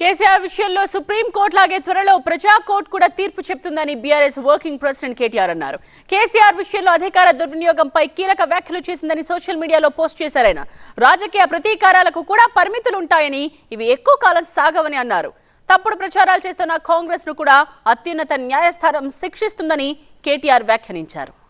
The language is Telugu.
కేసీఆర్ విషయంలో సుప్రీంకోర్టు లాగే త్వరలో ప్రజాకోర్టు కూడా తీర్పు చెప్తుందని బీఆర్ఎస్ వర్కింగ్ ప్రెసిడెంట్ కేటీఆర్ అన్నారు. కేసీఆర్ విషయంలో అధికార దుర్వినియోగంపై కీలక వ్యాఖ్యలు చేసిందని సోషల్ మీడియాలో పోస్ట్ చేశారాయన. రాజకీయ ప్రతీకారాలకు కూడా పరిమితులుంటాయని, ఇవి ఎక్కువ కాలం సాగవని అన్నారు. తప్పుడు ప్రచారాలు చేస్తున్న కాంగ్రెస్ను కూడా అత్యున్నత న్యాయస్థానం శిక్షిస్తుందని కేటీఆర్ వ్యాఖ్యానించారు.